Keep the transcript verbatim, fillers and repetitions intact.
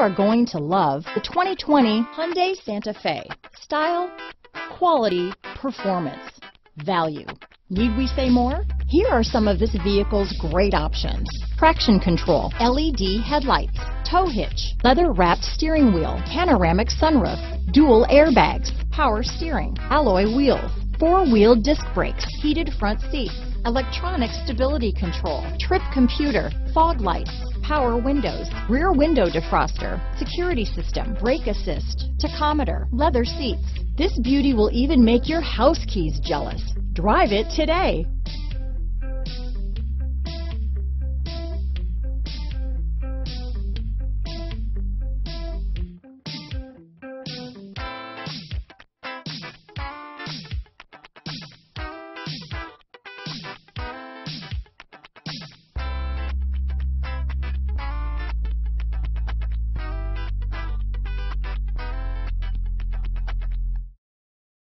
are going to love the twenty twenty Hyundai Santa Fe. Style, quality, performance, value. Need we say more? Here are some of this vehicle's great options. Traction control, L E D headlights, tow hitch, leather-wrapped steering wheel, panoramic sunroof, dual airbags, power steering, alloy wheels, four-wheel disc brakes, heated front seats, electronic stability control, trip computer, fog lights, power windows, rear window defroster, security system, brake assist, tachometer, leather seats. This beauty will even make your house keys jealous. Drive it today.